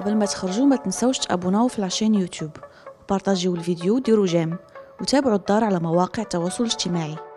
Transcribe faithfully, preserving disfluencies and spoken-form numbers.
قبل ما تخرجوا ما تنسوش تابوناو في لاشين يوتيوب وبارطاجيو الفيديو وديروا جيم وتابعوا الدار على مواقع التواصل الاجتماعي.